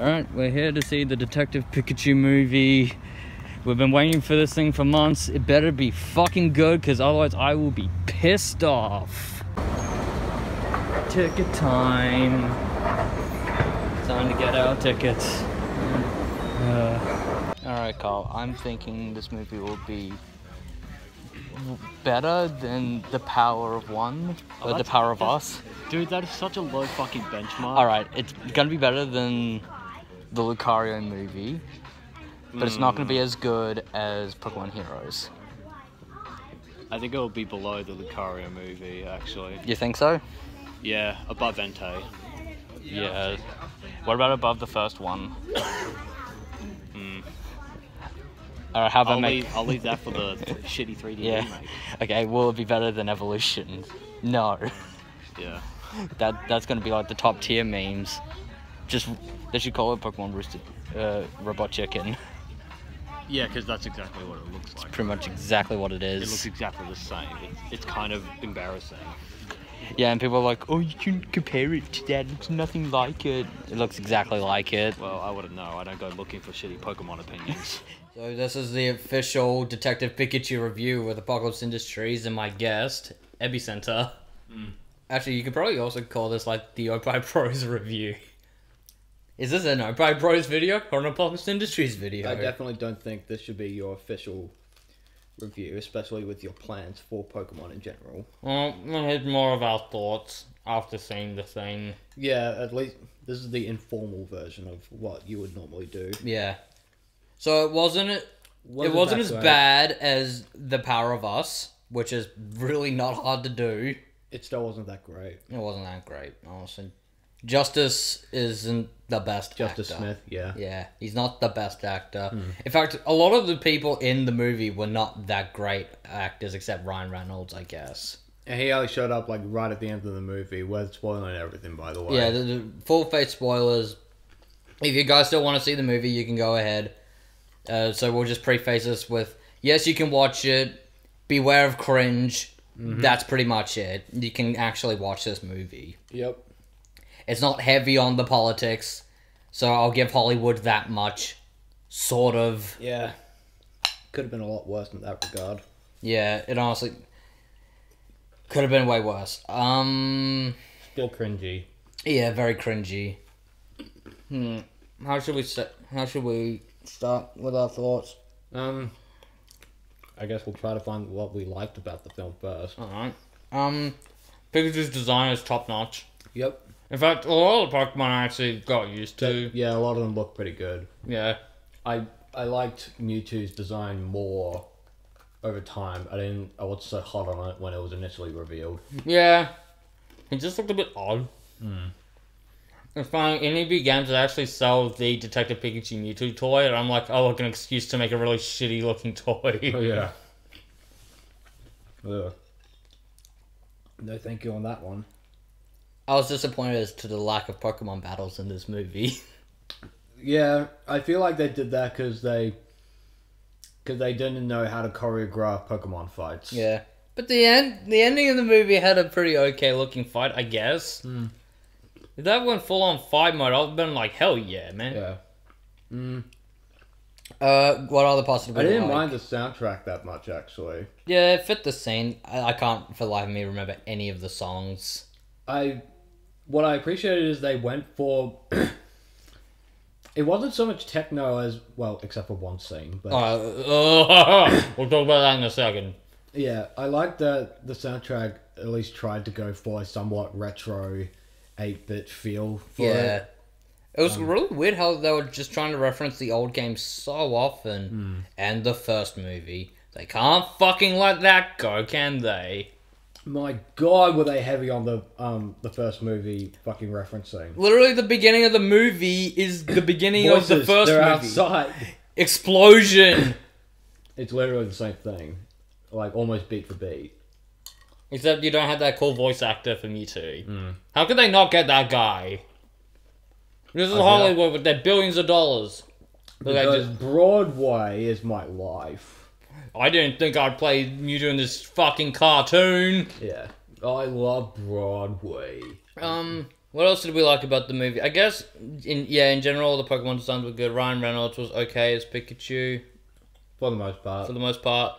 Alright, we're here to see the Detective Pikachu movie. We've been waiting for this thing for months. It better be fucking good, because otherwise I will be pissed off. Ticket time. Time to get our tickets. Alright, Carl, I'm thinking this movie will be better than The Power of One, or The Power of Us. Dude, that is such a low fucking benchmark. Alright, it's gonna be better than the Lucario movie, but it's not gonna be as good as Pokemon Heroes. I think it'll be below the Lucario movie, actually. You think so? Yeah, above Entei. Yeah. What about above the first one? Alright, how about I'll leave that for the shitty 3D remake. Okay, will it be better than Evolution? No. Yeah. That's gonna be like the top tier memes. Just, they should call it Pokemon Roosted, Robot Chicken. Yeah, because that's exactly what it looks like. It's pretty much exactly what it is. It looks exactly the same. It's kind of embarrassing. Yeah, and people are like, oh, you can compare it to that, it looks nothing like it. It looks exactly like it. Well, I wouldn't know, I don't go looking for shitty Pokemon opinions. So this is the official Detective Pikachu review with Apocalypse Industries and my guest, Ebicenter. Actually, you could probably also call this like the Opi Pros review. Is this an Opi Pros video or an Apocalypse Industries video? I definitely don't think this should be your official review, especially with your plans for Pokemon in general. Well, here's more of our thoughts after seeing the thing. Yeah, at least this is the informal version of what you would normally do. Yeah. So it wasn't as bad as The Power of Us, which is really not hard to do. It still wasn't that great. It wasn't that great, honestly. Justice isn't the best actor. Justice Smith, yeah. Yeah, he's not the best actor. In fact, a lot of the people in the movie were not that great actors, except Ryan Reynolds, I guess. And he only showed up, like, right at the end of the movie. We're spoiling everything, by the way. Yeah, the full-face spoilers. If you guys still want to see the movie, you can go ahead. So we'll just preface this with, yes, you can watch it. Beware of cringe. That's pretty much it. You can actually watch this movie. Yep. It's not heavy on the politics, so I'll give Hollywood that much, sort of. Yeah, could have been a lot worse in that regard. Yeah, it honestly could have been way worse. Still cringy. Yeah, very cringy. How should we start with our thoughts? I guess we'll try to find what we liked about the film first. All right. Pikachu's design is top notch. Yep. In fact, a lot of the Pokemon I actually got used to. Yeah, a lot of them look pretty good. Yeah. I liked Mewtwo's design more over time. I wasn't so hot on it when it was initially revealed. Yeah. It just looked a bit odd. It's funny, any big games that actually sell the Detective Pikachu Mewtwo toy, and I'm like, oh, like an excuse to make a really shitty looking toy. Oh, yeah. Ugh. No thank you on that one. I was disappointed as to the lack of Pokemon battles in this movie. Yeah, I feel like they did that because they didn't know how to choreograph Pokemon fights. Yeah, but the ending of the movie had a pretty okay looking fight, I guess. If that went full on fight mode, I'd have been like, hell yeah, man. Yeah. What other possibilities? I didn't mind the soundtrack that much, actually. Yeah, it fit the scene. I can't for the life of me remember any of the songs. What I appreciated is they went for... It wasn't so much techno as... Well, except for one scene. But... we'll talk about that in a second. Yeah, I like that the soundtrack at least tried to go for a somewhat retro 8-bit feel for it. It was really weird how they were just trying to reference the old game so often. And the first movie. They can't fucking let that go, can they? My god, were they heavy on the first movie fucking referencing. Literally the beginning of the movie is the beginning Voices, of the first movie. Outside. Explosion. It's literally the same thing. Like, almost beat for beat. Except you don't have that cool voice actor for Mewtwo. How could they not get that guy? This is Hollywood with their billions of dollars. Because Broadway is my life. I didn't think I'd play Mewtwo in this fucking cartoon. Yeah. I love Broadway. What else did we like about the movie? I guess, in general, the Pokemon designs were good. Ryan Reynolds was okay as Pikachu. For the most part. For the most part.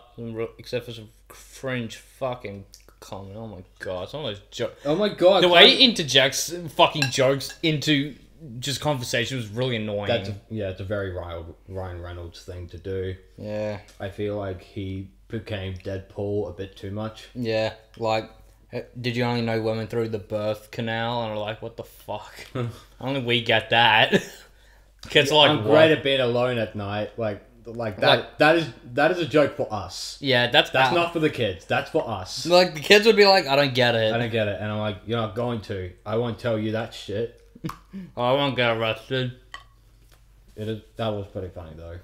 Except for some cringe fucking comment. Oh my god. Some of those jokes. Oh my god. The way he interjects fucking jokes into just conversation was really annoying. That's a, yeah, it's a very Ryan Reynolds thing to do. Yeah. I feel like he became Deadpool a bit too much. Yeah. Like... Did you only know women through the birth canal? And I'm like, what the fuck? Only we get that. Kids are like, I'm great at being alone at night. Like that. Like, that is a joke for us. Yeah, that's not for the kids. That's for us. Like the kids would be like, I don't get it. I don't get it. And I'm like, you're not going to. I won't tell you that shit. I won't get arrested. That was pretty funny though.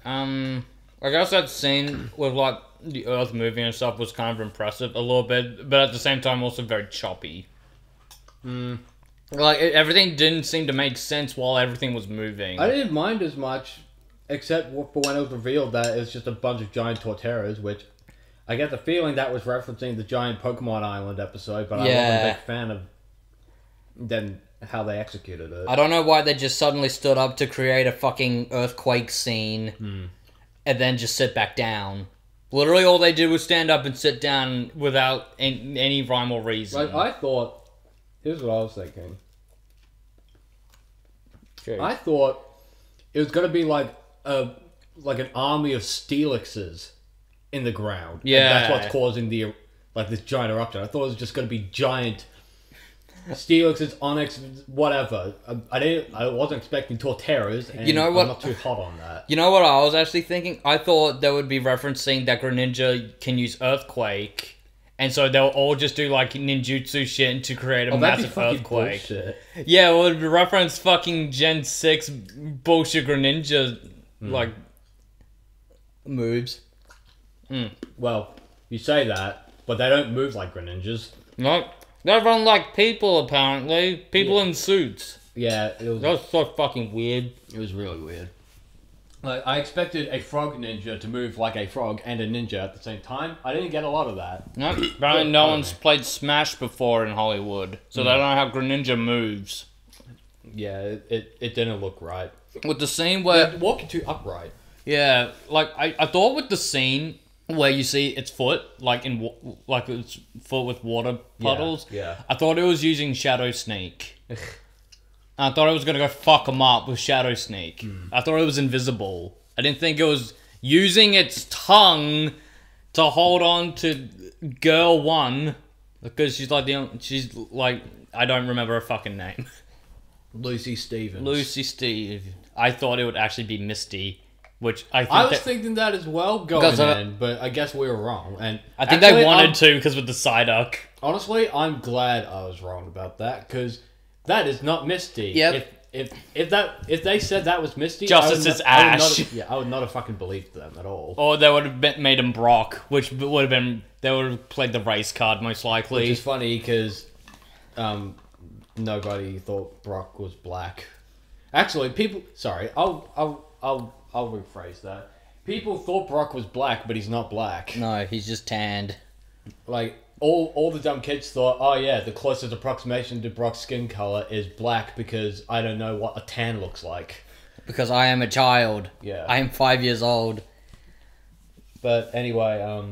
I guess that scene with like the Earth moving and stuff was kind of impressive a little bit, but at the same time also very choppy. Like everything didn't seem to make sense while everything was moving. I didn't mind as much, except for when it was revealed that it's just a bunch of giant Torteras, which I get the feeling that was referencing the giant Pokemon Island episode, but yeah. I wasn't a big fan of them. How they executed it. I don't know why they just suddenly stood up to create a fucking earthquake scene. And then just sit back down. Literally all they did was stand up and sit down without any rhyme or reason. Like, I thought... Here's what I was thinking. Jeez. I thought it was going to be like an army of Steelixes in the ground. Yeah. And that's what's causing the this giant eruption. I thought it was just going to be giant... Steelixes, Onyx, whatever. I wasn't expecting Torterras, and you know what? I'm not too hot on that. You know what I was actually thinking? I thought they would be referencing that Greninja can use Earthquake, and so they'll all just do like ninjutsu shit to create a massive earthquake. Bullshit. Yeah, well, it would reference fucking Gen 6 bullshit Greninja like moves. Well, you say that, but they don't move like Greninjas. Nope. They run like people, apparently. People in suits. Yeah, it was... That was so fucking weird. It was really weird. Like, I expected a frog ninja to move like a frog and a ninja at the same time. I didn't get a lot of that. No, apparently no one's played Smash before in Hollywood, so they don't know how Greninja moves. Yeah, it didn't look right. With the scene where... Yeah, walking too upright. Yeah, like, I thought with the scene... Where you see its foot, like its foot with water puddles. Yeah. I thought it was using Shadow Sneak. I thought it was gonna go fuck them up with Shadow Sneak. I thought it was invisible. I didn't think it was using its tongue to hold on to Girl One because she's like she's like I don't remember her fucking name. Lucy Stevens. Lucy Stevens. I thought it would actually be Misty. Which I think I was thinking that as well going in, but I guess we were wrong. And I think actually, they wanted to because with the Psyduck. Honestly, I'm glad I was wrong about that because that is not Misty. Yep. If they said that was Misty, Justice's Ash. I would not have fucking believed them at all. Or they would have made him Brock, which would have been they would have played the race card most likely. Which is funny because nobody thought Brock was black. Actually, people. Sorry, I'll rephrase that. People thought Brock was black, but he's not black. No, he's just tanned. Like, all the dumb kids thought, oh yeah, the closest approximation to Brock's skin colour is black because I don't know what a tan looks like. Because I am a child. Yeah. I am 5 years old. But anyway,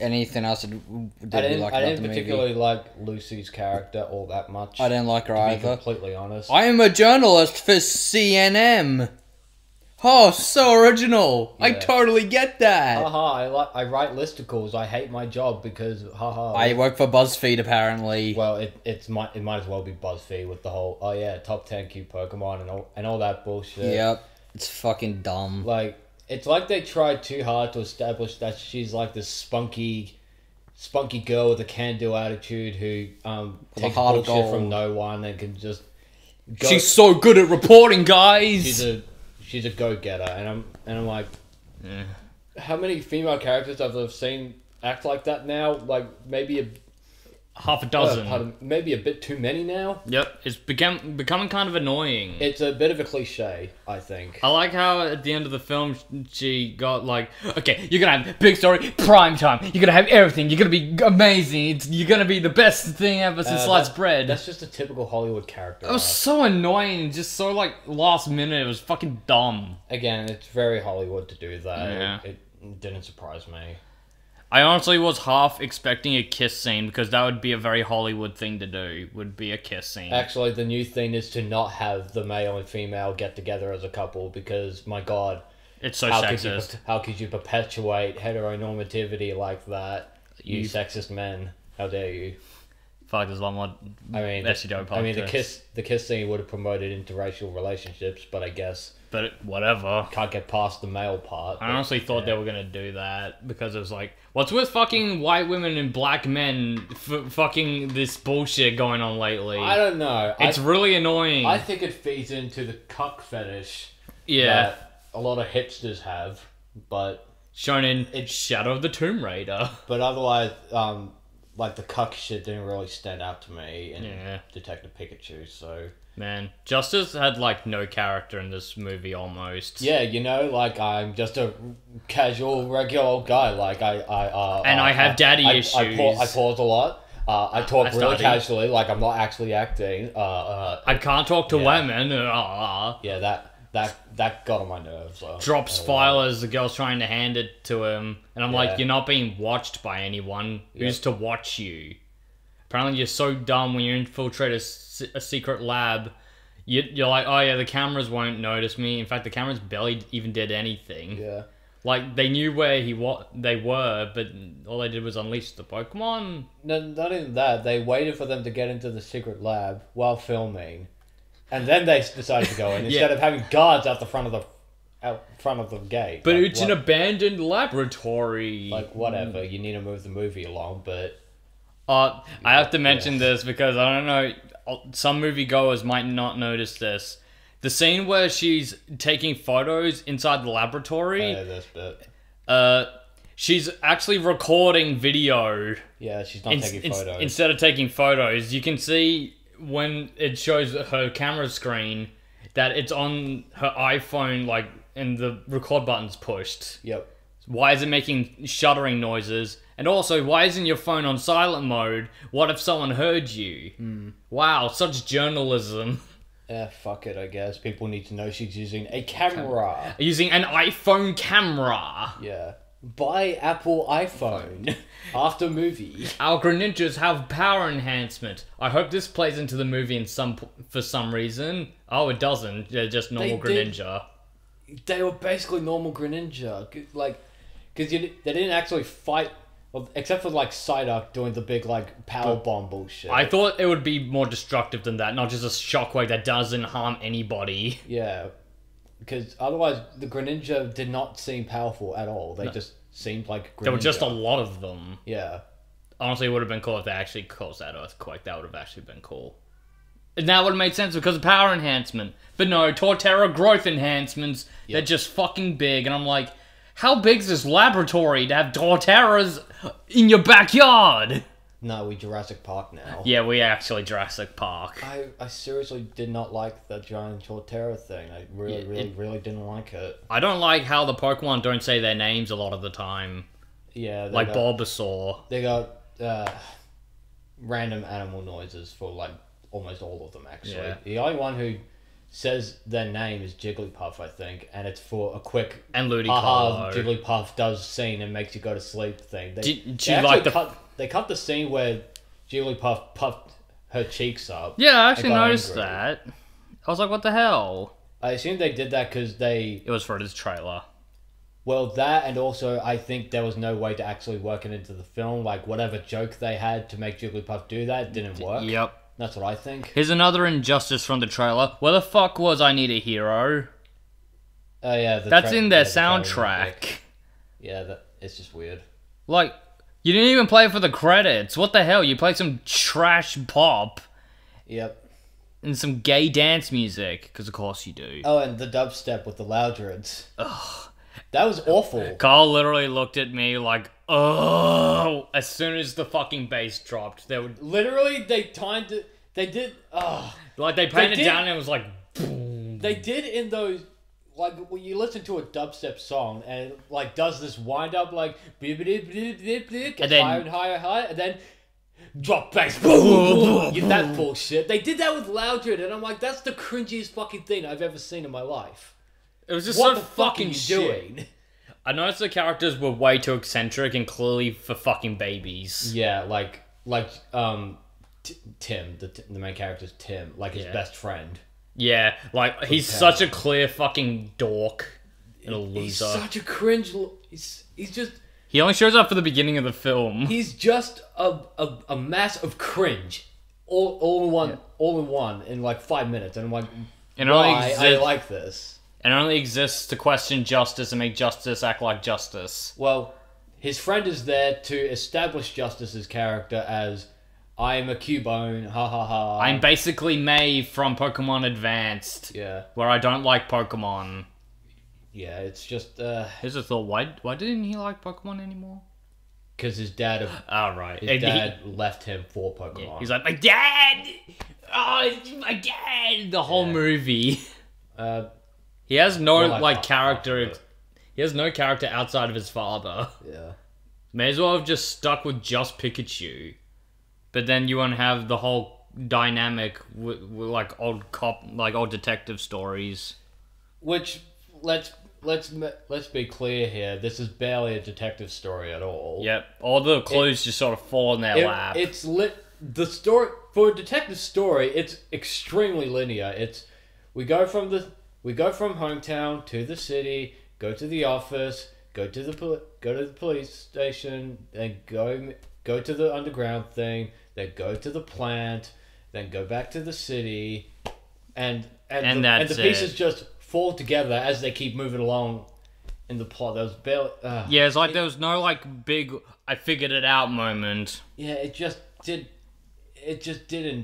anything else I didn't particularly like Lucy's character all that much. I didn't like her either. To be completely honest. I am a journalist for CNN. Oh, so original! Yeah. I totally get that. I write listicles. I hate my job because I work for BuzzFeed apparently. Well, it might as well be BuzzFeed with the whole top 10 cute Pokemon and all that bullshit. Yep, it's fucking dumb. Like it's like they tried too hard to establish that she's like this spunky girl with a can-do attitude who takes bullshit from no one and can just. Go. She's so good at reporting, guys. She's a go-getter, and I'm like, how many female characters I've seen act like that now? Like maybe half a dozen. Maybe a bit too many now. Yep, it's becoming kind of annoying. It's a bit of a cliche, I think. I like how at the end of the film she got like, okay, you're gonna have big story, prime time. You're gonna have everything. You're gonna be amazing. You're gonna be the best thing ever since sliced bread. That's just a typical Hollywood character. It was so annoying, just so like last minute. It was fucking dumb. Again, it's very Hollywood to do that. Yeah. It didn't surprise me. I honestly was half expecting a kiss scene because that would be a very Hollywood thing to do, would be a kiss scene. Actually, the new thing is to not have the male and female get together as a couple because, my God. It's so sexist. How could you perpetuate heteronormativity like that? You sexist men. How dare you. Fuck, there's a lot more SEO podcasts. I mean, the kiss scene would have promoted interracial relationships, but I guess... But whatever. Can't get past the male part. I honestly thought they were going to do that because it was like, what's with fucking white women and black men fucking this bullshit going on lately? I don't know. It's really annoying. I think it feeds into the cuck fetish that a lot of hipsters have, but... Shown in Shadow of the Tomb Raider. But otherwise, like the cuck shit didn't really stand out to me in Detective Pikachu, so... Man, Justice had, like, no character in this movie, almost. Yeah, you know, like, I'm just a casual, regular old guy, like, I have daddy issues. I pause a lot, I talk really casually, like, I'm not actually acting, I can't talk to women, Yeah, that got on my nerves. Drops file as the girl's trying to hand it to him, and I'm like, you're not being watched by anyone, who's to watch you? Apparently you're so dumb when you infiltrate a secret lab, you're like, oh yeah, the cameras won't notice me. In fact, the cameras barely even did anything. Yeah. Like, they knew where they were, but all they did was unleash the Pokemon. No, not even that. They waited for them to get into the secret lab while filming, and then they decided to go in instead of having guards out the front of the... out front of the gate. But like, it's an abandoned laboratory. Like, whatever. You need to move the movie along, but... I have to mention this because I don't know, some moviegoers might not notice this. The scene where she's taking photos inside the laboratory, this bit. She's actually recording video. Yeah, she's not taking photos. Instead of taking photos, you can see when it shows her camera screen that it's on her iPhone, like, and the record button's pushed. Yep. Why is it making shuddering noises? And also, why isn't your phone on silent mode? What if someone heard you? Mm. Wow, such journalism. Yeah, fuck it, I guess. People need to know she's using a camera. Using an iPhone camera. Yeah. Buy Apple iPhone. After movie. Our Greninjas have power enhancement. I hope this plays into the movie for some reason. Oh, it doesn't. They're just normal Greninja. They were basically normal Greninja. Like, because they didn't actually fight... Well, except for, like, Psyduck doing the big, like, power bomb bullshit. I thought it would be more destructive than that, not just a shockwave that doesn't harm anybody. Yeah. Because otherwise, the Greninja did not seem powerful at all. They just seemed like Greninja. There were just a lot of them. Yeah. Honestly, it would have been cool if they actually caused that earthquake. That would have actually been cool. And that would have made sense because of power enhancement. But no, Torterra growth enhancements, they're just fucking big. And I'm like... How big's this laboratory to have Torterras in your backyard? No, we Jurassic Park now. Yeah, we actually Jurassic Park. I seriously did not like the giant Torterra thing. I really didn't like it. I don't like how the Pokemon don't say their names a lot of the time. Yeah. Like Bulbasaur. They got random animal noises for like almost all of them, actually. Yeah. The only one who... says their name is Jigglypuff, I think, and it's for a quick Ludicolo. Jigglypuff does scene and makes you go to sleep thing. They cut the scene where Jigglypuff puffed her cheeks up. Yeah, I actually noticed that. I was like, what the hell? I assume they did that because it was for his trailer. Well, that, and also I think there was no way to actually work it into the film. Like, whatever joke they had to make Jigglypuff do that didn't work. Yep. That's what I think. Here's another injustice from the trailer. Where the fuck was I Need a Hero? Oh, yeah. That's in their soundtrack. Yeah, it's just weird. Like, you didn't even play it for the credits. What the hell? You played some trash pop. Yep. And some gay dance music. Because, of course, you do. Oh, and the dubstep with the Loudreds. Ugh. That was awful. Carl literally looked at me like, oh, as soon as the fucking base dropped. They would literally, they timed it. They did, like they painted down and it was like, boom. They did in those, like when you listen to a dubstep song and it, like, does this wind up like, gets and then, higher and higher and higher, and then drop bass, boom, boom, that bullshit. They did that with Loudred, and I'm like, that's the cringiest fucking thing I've ever seen in my life. It was just what so the fucking shit. Doing? I noticed the characters were way too eccentric and clearly for fucking babies. Yeah, like Tim, the main character's Tim, like his best friend. Yeah, like he's such a clear fucking dork and a loser. He's such a cringe. He's just. He only shows up for the beginning of the film. He's just a mass of cringe, all in one in like 5 minutes, and I'm like, why I like this. And only exists to question justice and make justice act like justice. Well, his friend is there to establish Justice's character as, I'm a Cubone, ha ha ha. I'm basically May from Pokemon Advanced. Yeah. Where I don't like Pokemon. Yeah, it's just, Here's a thought, why didn't he like Pokemon anymore? Because his dad... Oh, right. His dad left him for Pokemon. Yeah, he's like, my dad! Oh, my dad! The whole movie. He has no, like character... He has no character outside of his father. Yeah. May as well have just stuck with just Pikachu. But then you won't have the whole dynamic with like, old cop... Like, old detective stories. Which, let's be clear here. This is barely a detective story at all. Yep. All the clues just sort of fall in their lap. It's the story... For a detective story, it's extremely linear. It's... We go from hometown to the city, go to the office, go to the police station, then go to the underground thing, then go to the plant, then go back to the city, and the pieces just fall together as they keep moving along in the plot. There was barely, yeah, it's like there was no like big I figured it out moment. Yeah, it just didn't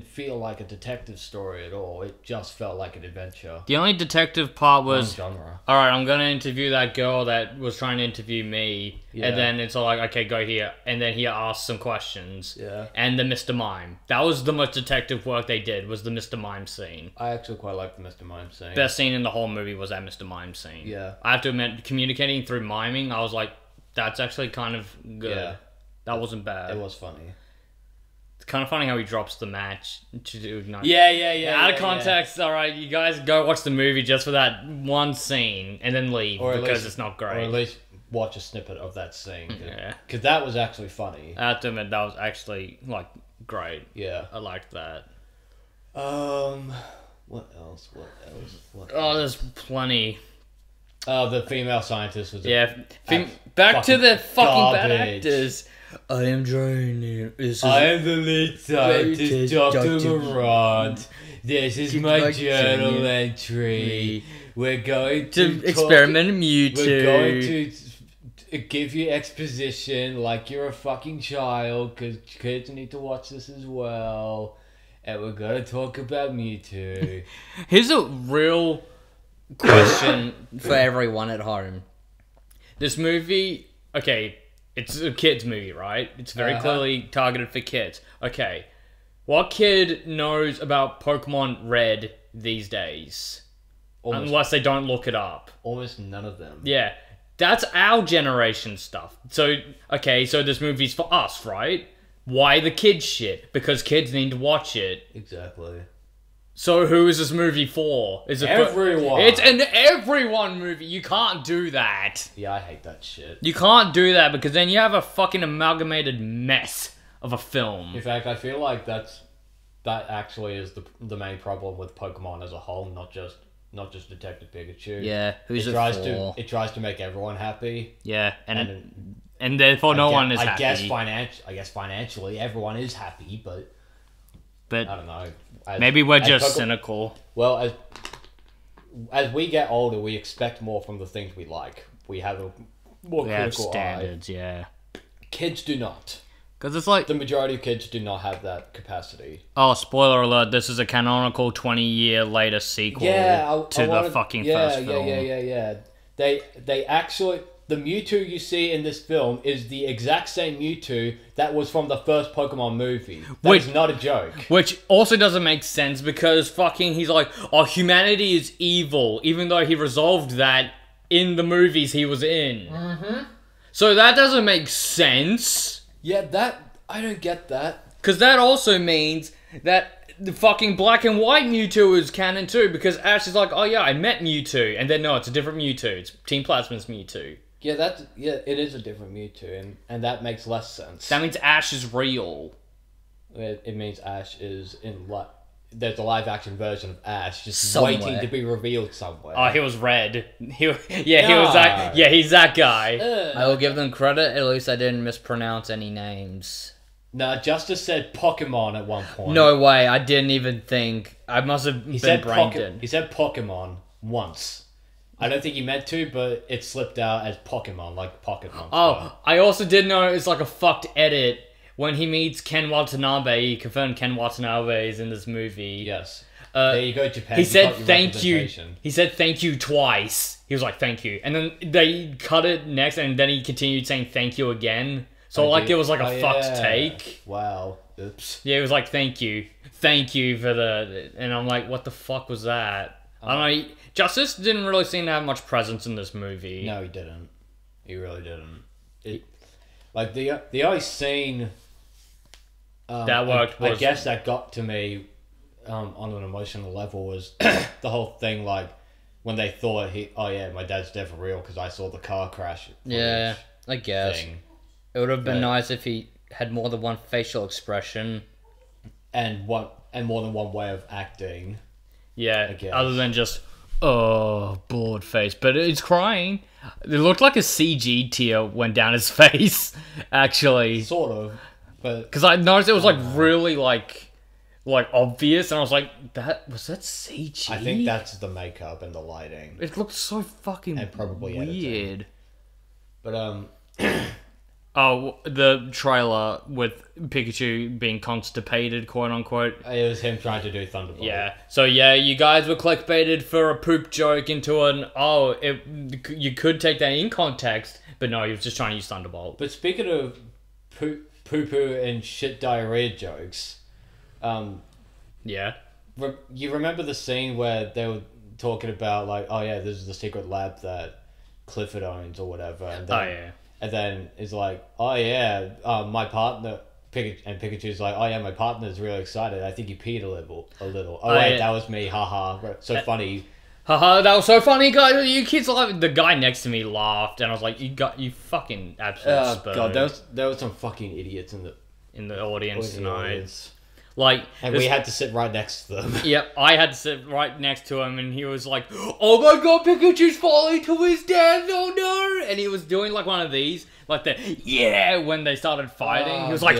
feel like a detective story at all. It just felt like an adventure. The only detective part was... genre. All right, I'm going to interview that girl that was trying to interview me. Yeah. And then it's all like, okay, go here. And then he asks some questions. Yeah. And the Mr. Mime. That was the most detective work they did, was the Mr. Mime scene. I actually quite like the Mr. Mime scene. Best scene in the whole movie was that Mr. Mime scene. Yeah. I have to admit, communicating through miming, I was like, that's actually kind of good. Yeah. That wasn't bad. It was funny. It's kind of funny how he drops the match to ignite. Yeah. Out of context, all right, you guys go watch the movie just for that one scene and then leave or because it's not great. Or at least watch a snippet of that scene. Yeah. Because that was actually funny. I have to admit, that was actually, like, great. Yeah. I liked that. What else? There's plenty. The female scientist was... Yeah. Back to the fucking bad actors. I am drowning. I am the lead scientist, Dr. Laurent. This is my journal entry. We're going to experiment Mewtwo. We're going to give you exposition like you're a fucking child, because kids need to watch this as well. And we're going to talk about Mewtwo. Here's a real question for everyone at home. This movie... Okay... It's a kid's movie, right? It's very clearly targeted for kids. Okay. What kid knows about Pokemon Red these days? Unless they don't look it up. Almost none of them. Yeah. That's our generation stuff. So, okay, so this movie's for us, right? Why the kids shit? Because kids need to watch it. Exactly. So who is this movie for? Is it everyone? It's an everyone movie. You can't do that. Yeah, I hate that shit. You can't do that because then you have a fucking amalgamated mess of a film. In fact, I feel like that actually is the main problem with Pokemon as a whole, not just Detective Pikachu. Yeah, who's it tries for? It tries to make everyone happy. Yeah, and therefore no one is happy. I guess financially everyone is happy, but I don't know. Maybe we're just cynical. Well, as we get older, we expect more from the things we like. We have a more critical standards, eye. Yeah. Kids do not. Because it's like... The majority of kids do not have that capacity. Oh, spoiler alert, this is a canonical 20-year later sequel to the fucking first film. Yeah. They actually, the Mewtwo you see in this film is the exact same Mewtwo that was from the first Pokemon movie. That's not a joke. Which also doesn't make sense because fucking he's like, oh, humanity is evil, even though he resolved that in the movies he was in. Mm-hmm. So that doesn't make sense. Yeah, that, I don't get that. Because that also means that the fucking black and white Mewtwo is canon too, because Ash is like, oh yeah, I met Mewtwo, and then no, it's a different Mewtwo, it's Team Plasma's Mewtwo. Yeah, that's, yeah, it is a different Mewtwo, and that makes less sense. That means Ash is real. It means Ash is in there's a live action version of Ash just somewhere, waiting to be revealed somewhere. Oh, he was red. He was that. Yeah, he's that guy. I will give them credit. At least I didn't mispronounce any names. No, Justice said Pokemon at one point. No way. I didn't even think. I must have been brain dead. He said Pokemon once. I don't think he meant to, but it slipped out as Pokemon, like Pokemon. Oh, I also did know it was like a fucked edit when he meets Ken Watanabe. He confirmed Ken Watanabe is in this movie. Yes. There you go, Japan. He said thank you. He said thank you twice. He was like thank you, and then they cut it next, and then he continued saying thank you again. So like it was like a fucked take. Wow. Oops. Yeah, it was like thank you for the, and I'm like, what the fuck was that? I don't know, Justice didn't really seem to have much presence in this movie. No, he didn't. He really didn't. Like, the only scene that worked was, I guess, that got to me on an emotional level was the whole thing, like, when they thought, oh yeah, my dad's dead for real because I saw the car crash. Yeah, I guess. It would have been nice if he had more than one facial expression. And more than one way of acting. Yeah, other than just, oh, bored face. But it's crying. It looked like a CG tear went down his face, actually. Sort of. Because I noticed it was, like, really, like obvious. And I was like, was that CG? I think that's the makeup and the lighting. It looked so fucking and probably weird. Editing. But, oh, the trailer with Pikachu being constipated, quote unquote. It was him trying to do Thunderbolt. Yeah. So yeah, you guys were clickbaited for a poop joke into an you could take that in context, but no, he was just trying to use Thunderbolt. But speaking of poo-poo and shit diarrhea jokes, yeah, you remember the scene where they were talking about like, oh yeah, this is the secret lab that Clifford owns or whatever, and then, oh yeah. And then it's like, oh yeah, my partner, and Pikachu's like, oh yeah, my partner's really excited. I think he peed a little. Oh wait, yeah, that was me, haha. So funny. Haha, that was so funny, guys. You kids laughed. The guy next to me laughed, and I was like, you fucking absolute spur. God, there was some fucking idiots in the audience tonight. Like, and we had to sit right next to them. Yep, I had to sit right next to him, and he was like, oh my god, Pikachu's falling to his death, oh no! And he was doing like one of these, like the, yeah, when they started fighting. He was like,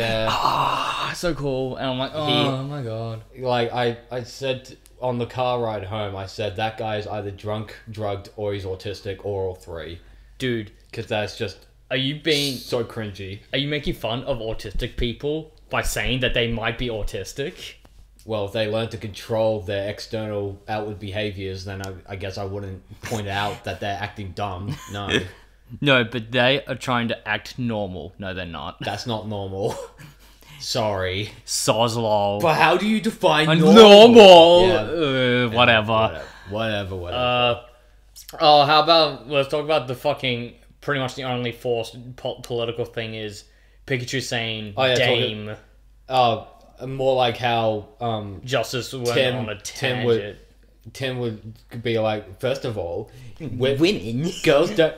so cool. And I'm like, oh my god. Like, I said on the car ride home, I said, that guy is either drunk, drugged, or he's autistic, or all three. Dude. Because that's just... Are you being... so cringy. Are you making fun of autistic people? By saying that they might be autistic? Well, if they learn to control their external outward behaviors, then I guess I wouldn't point out that they're acting dumb. No. No, but they are trying to act normal. No, they're not. That's not normal. Sorry. Sozlol. But how do you define normal? Normal! Yeah. Whatever. Oh, how about... Let's talk about the fucking... Pretty much the only forced political thing is... Pikachu saying dame. More like how Justice went on a tangent. Tim would be like, first of all, winning girls are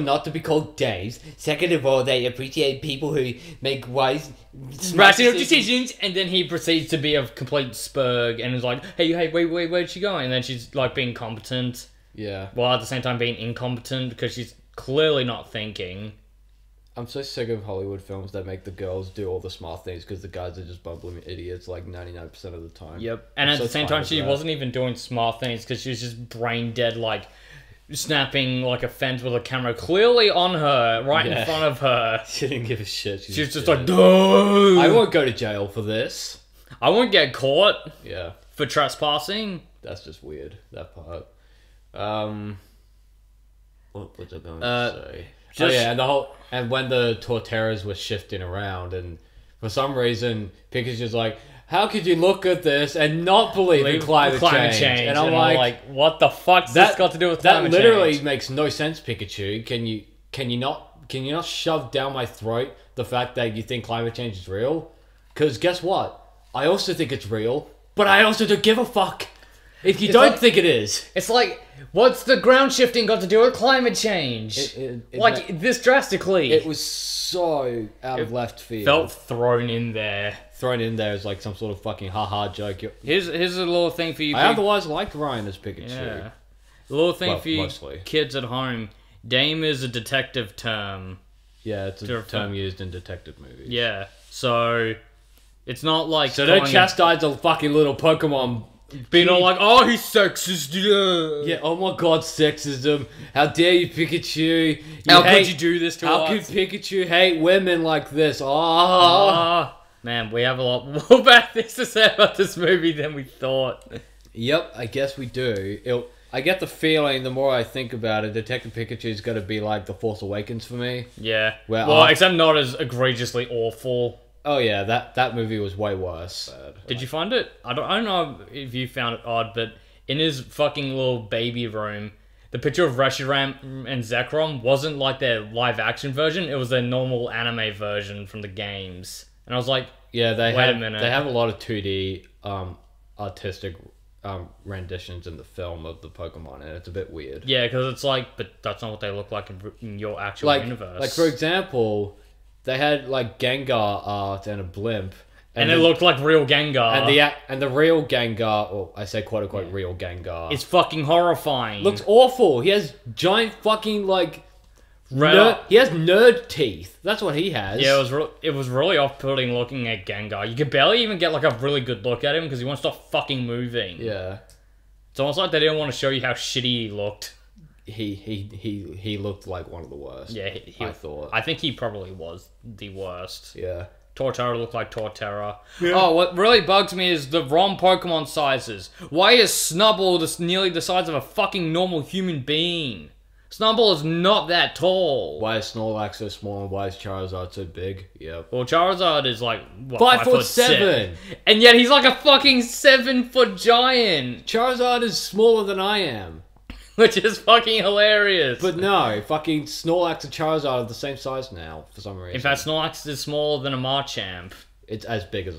not to be called dames. Second of all, they appreciate people who make wise, rational decisions. And then he proceeds to be a complete spurg and is like, hey, wait, where'd she go? And then she's like being competent. Yeah. While at the same time being incompetent because she's clearly not thinking. I'm so sick of Hollywood films that make the girls do all the smart things because the guys are just bumbling idiots like 99% of the time. Yep. And at the same time, she wasn't even doing smart things because she was just brain dead, like snapping like a fence with a camera clearly on her, right in front of her. She didn't give a shit. She was just like, dude, I won't go to jail for this. I won't get caught. Yeah. For trespassing. That's just weird, that part. What's it going? Sorry. Just, oh yeah, and when the Torterras were shifting around, and for some reason Pikachu's like, how could you look at this and not believe in climate change? And I'm like, what the fuck's that got to do with climate change? That literally makes no sense, Pikachu. Can you not shove down my throat the fact that you think climate change is real? Because guess what? I also think it's real, but I also don't give a fuck if you don't think it is. It's like, what's the ground shifting got to do with climate change? This drastically. It was so out of left field. Felt thrown in there. Thrown in there as like some sort of fucking haha joke. Here's a little thing for you. I otherwise like Ryan as Pikachu. Yeah. A little thing for you kids at home. Dame is a detective term. Yeah, it's a term used in detective movies. Yeah, so it's not like... So don't chastise a fucking little Pokemon... Being all like, oh, he's sexist. Yeah, oh my god, sexism. How dare you, Pikachu. How could you do this to us? How could Pikachu hate women like this? Oh. Man, we have a lot more bad things to say about this movie than we thought. Yep, I guess we do. I get the feeling, the more I think about it, Detective Pikachu's got to be like The Force Awakens for me. Yeah. Well, except not as egregiously awful. Oh yeah, that movie was way worse. Did you find it? I don't know if you found it odd, but in his fucking little baby room, the picture of Reshiram and Zekrom wasn't like their live action version. It was their normal anime version from the games. And I was like, yeah, They have a lot of 2D artistic renditions in the film of the Pokemon, and it's a bit weird. Yeah, because it's like, but that's not what they look like in your actual universe. Like for example. They had like Gengar art and a blimp, and it looked like real Gengar. And the real Gengar, or I say quote unquote real Gengar, is fucking horrifying. Looks awful. He has giant fucking like, he has nerd teeth. That's what he has. Yeah, it was really off-putting looking at Gengar. You could barely even get like a really good look at him because he won't stop fucking moving. Yeah, it's almost like they didn't want to show you how shitty he looked. He looked like one of the worst. Yeah, I thought. I think he probably was the worst. Yeah. Torterra looked like Torterra. Yeah. Oh, what really bugs me is the wrong Pokemon sizes. Why is Snubbull nearly the size of a fucking normal human being? Snubbull is not that tall. Why is Snorlax so small and why is Charizard so big? Yep. Well, Charizard is like, what, 5'7". And yet he's like a fucking 7-foot giant. Charizard is smaller than I am. Which is fucking hilarious. But no, fucking Snorlax and Charizard are the same size now, for some reason. In fact, Snorlax is smaller than a Machamp. It's as big as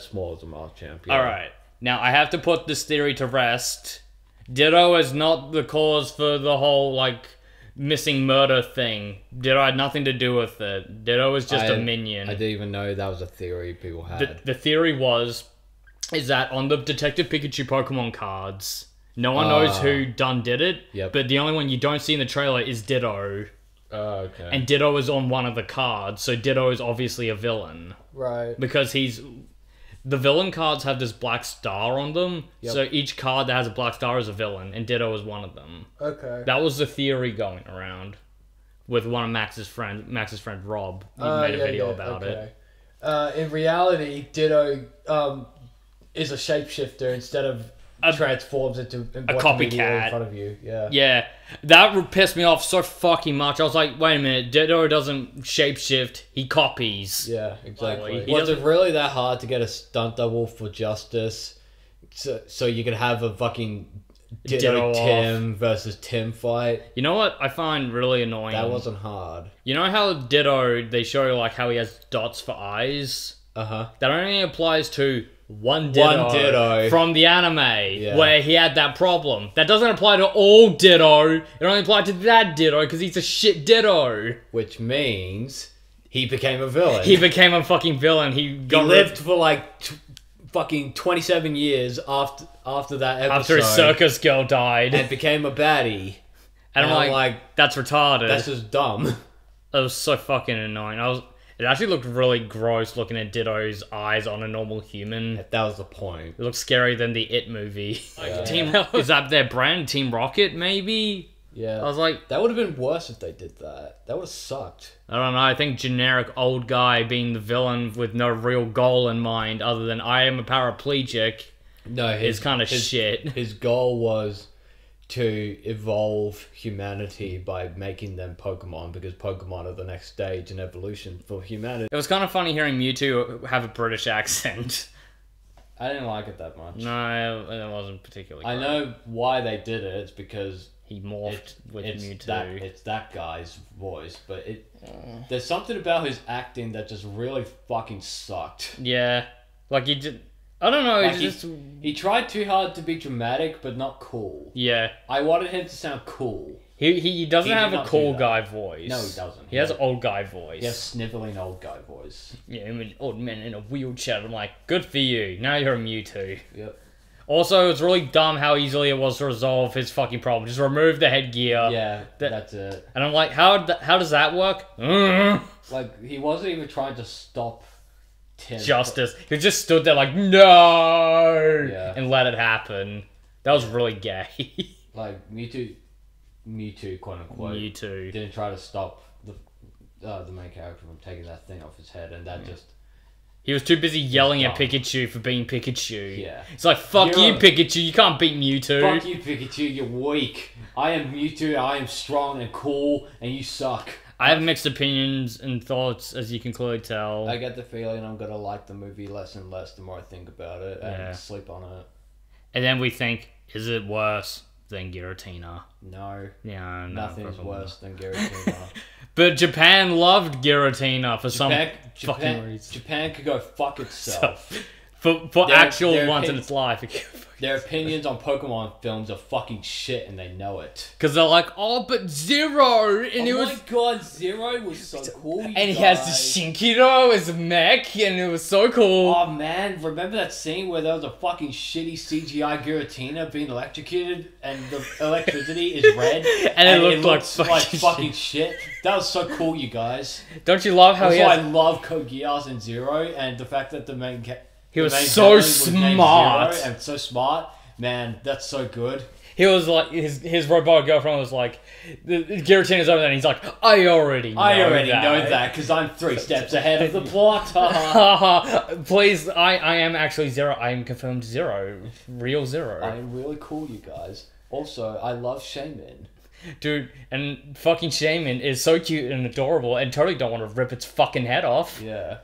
small as a Machamp, yeah. Alright, now I have to put this theory to rest. Ditto is not the cause for the whole, like, missing murder thing. Ditto had nothing to do with it. Ditto was just a minion. I didn't even know that was a theory people had. The theory is that on the Detective Pikachu Pokemon cards... No one knows who did it, yep. But the only one you don't see in the trailer is Ditto. Oh, okay. And Ditto is on one of the cards, so Ditto is obviously a villain. Right. Because the villain cards have this black star on them, yep. So each card that has a black star is a villain, and Ditto is one of them. Okay. That was the theory going around with one of Max's friend Rob. He made a video about it. In reality, Ditto is a shapeshifter instead of... transforms into a copycat in front of you. Yeah, yeah, that pissed me off so fucking much. I was like, wait a minute, Ditto doesn't shapeshift; he copies. Yeah, exactly. Was it really that hard to get a stunt double for Justice, so you could have a fucking Ditto Tim versus Tim fight? You know what I find really annoying? That wasn't hard. You know how Ditto they show like how he has dots for eyes. That only applies to. One Ditto from the anime where he had that problem. That doesn't apply to all Ditto. It only applied to that Ditto because he's a shit Ditto. Which means he became a villain. He became a fucking villain. He lived for like fucking 27 years after that episode. After his circus girl died. And became a baddie. And I'm like, that's retarded. That's just dumb. That was so fucking annoying. It actually looked really gross looking at Ditto's eyes on a normal human. That was the point. It looked scarier than the It movie. Yeah. Is that their brand? Team Rocket, maybe? Yeah. I was like... That would have been worse if they did that. That would have sucked. I don't know. I think generic old guy being the villain with no real goal in mind other than I am a paraplegic is kind of shit. His goal was to evolve humanity by making them Pokemon, because Pokemon are the next stage in evolution for humanity. It was kind of funny hearing Mewtwo have a British accent. I didn't like it that much. No, it wasn't particularly great. I know why they did it. It's because he morphed with Mewtwo. It's that guy's voice, but there's something about his acting that just really fucking sucked. Yeah. Like, you just... I don't know. Like, he tried too hard to be dramatic, but not cool. Yeah. I wanted him to sound cool. He doesn't have a cool guy voice. No, he doesn't. He has an old guy voice. He has sniveling old guy voice. Yeah, I mean, old man in a wheelchair. I'm like, good for you. Now you're a Mewtwo. Yep. Also, it's really dumb how easily it was to resolve his fucking problem. Just remove the headgear. Yeah, that's it. And I'm like, how does that work? Like, he wasn't even trying to stop Justice. He just stood there like, no! Yeah. And let it happen. That was really gay. Like, Mewtwo, quote unquote. Mewtwo didn't try to stop the main character from taking that thing off his head, and that just... He was too busy yelling at Pikachu for being Pikachu. Yeah. It's like, fuck you, Pikachu, you can't beat Mewtwo. Fuck you, Pikachu, you're weak. I am Mewtwo, I am strong and cool, and you suck. I have mixed opinions and thoughts, as you can clearly tell. I get the feeling I'm going to like the movie less and less the more I think about it and sleep on it. And then we think, is it worse than Giratina? No. Yeah, no, nothing's worse than Giratina. But Japan loved Giratina for some fucking reason. Japan could go fuck itself. For their once in its life. Their opinions on Pokemon films are fucking shit, and they know it. Because they're like, oh, but Zero! Oh my god, Zero was so cool, he has the Shinkiro as a mech, and it was so cool. Oh man, remember that scene where there was a fucking shitty CGI Giratina being electrocuted, and the electricity is red? and it looked like fucking shit. That was so cool, you guys. Don't you love how I love Code Geass and Zero, and the fact that the main... He was so smart. And so smart. Man, that's so good. He was like, his robot girlfriend was like, Giratina's over there, and he's like, I already know that, because I'm 3 steps ahead of the plot. Please, I am actually Zero. I am confirmed Zero. Real Zero. I am really cool, you guys. Also, I love Shaymin. Dude, and fucking Shaymin is so cute and adorable, and totally don't want to rip its fucking head off. Yeah.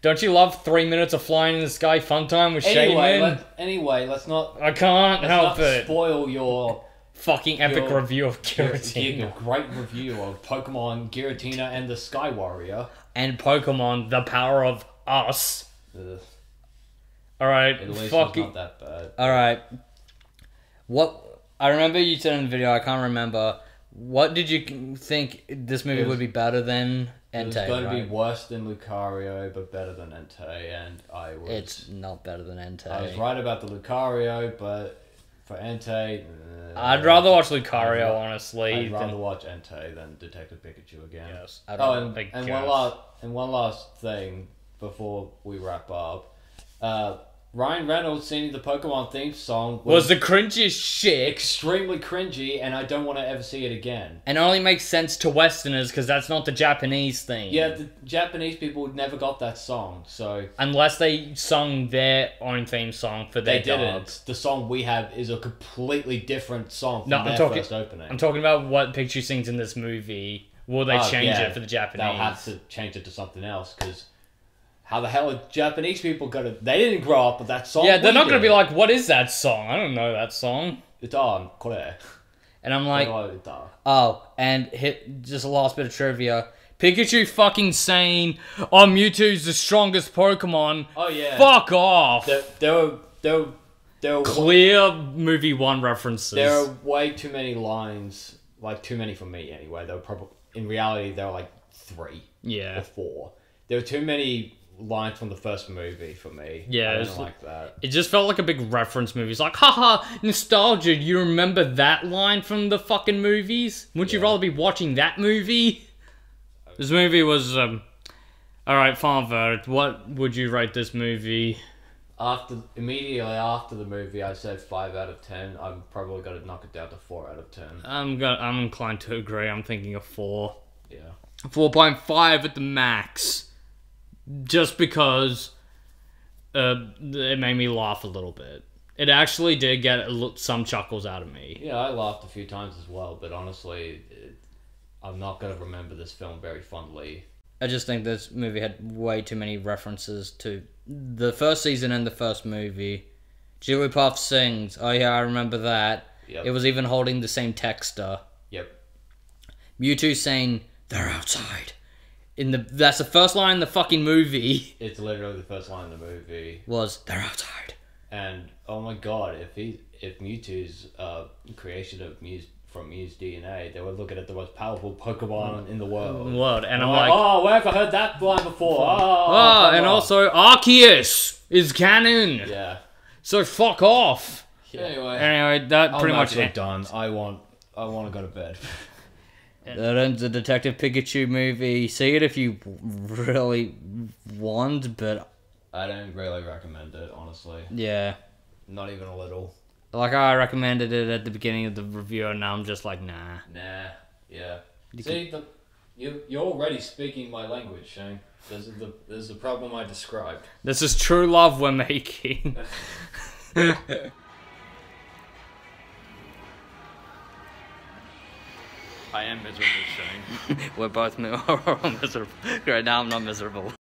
Don't you love 3 minutes of flying in the sky fun time with Shaymin? Let's not... I can't help it. Let's not spoil your... Fucking epic review of Giratina. Your great review of Pokemon Giratina and the Sky Warrior. And Pokemon, the power of us. Alright, at least it's not that bad. Alright. What... I remember you said in the video, I can't remember. What did you think this movie would be better than... Entei, it's going to be worse than Lucario, but better than Entei, and It's not better than Entei. I was right about the Lucario, but for Entei... I'd rather watch Lucario, honestly. I'd rather watch Entei than Detective Pikachu again. Yes. One last thing before we wrap up. Ryan Reynolds singing the Pokemon theme song was the cringiest shit. Extremely cringy, and I don't want to ever see it again. And it only makes sense to Westerners, because that's not the Japanese theme. Yeah, the Japanese people never got that song, so... Unless they sung their own theme song for their dub. They didn't. The song we have is a completely different song from first opening. I'm talking about what Pikachu sings in this movie. Will they change it for the Japanese? They'll have to change it to something else, because... How the hell are Japanese people gonna... They didn't grow up with that song. Yeah, they're not gonna be like, what is that song? I don't know that song. It's on Korea. And I'm like... Oh, and just a last bit of trivia. Pikachu fucking saying, oh, Mewtwo's the strongest Pokemon. Oh, yeah. Fuck off. There were clear movie one references. There are way too many lines. Like, too many for me, anyway. They were probably... In reality, there were like 3. Yeah. Or 4. There were too many... line from the first movie for me. Yeah, I didn't like that. It just felt like a big reference movie. It's like, haha, nostalgia, you remember that line from the fucking movies? Wouldn't you rather be watching that movie? This movie was, alright, final verdict. What would you rate this movie? Immediately after the movie, I said 5 out of 10. I'm probably gonna knock it down to 4 out of 10. I'm inclined to agree. I'm thinking a 4. Yeah. 4.5 at the max. Just because it made me laugh a little bit. It actually did get some chuckles out of me. Yeah, I laughed a few times as well, but honestly, I'm not going to remember this film very fondly. I just think this movie had way too many references to the first season and the first movie. Jigglypuff sings. Oh yeah, I remember that. Yep. It was even holding the same texter. Yep. Mewtwo saying, "They're outside." That's the first line in the fucking movie. It's literally the first line in the movie. Was, "They're outside." And oh my god, if Mewtwo's creation of Mew's DNA, they were looking at the most powerful Pokemon in the world. And I'm like, oh, where have I heard that line before? And also Arceus is canon. Yeah. So fuck off. Yeah. Anyway, that pretty much it. Done. I want to go to bed. That ends the Detective Pikachu movie. See it if you really want, but I don't really recommend it, honestly. Yeah. Not even a little. Like, I recommended it at the beginning of the review, and now I'm just like, nah. Nah. Yeah. You're already speaking my language, Shane. This is the problem I described. This is true love we're making. I am miserable, Shane. We're both miserable. Right now I'm not miserable.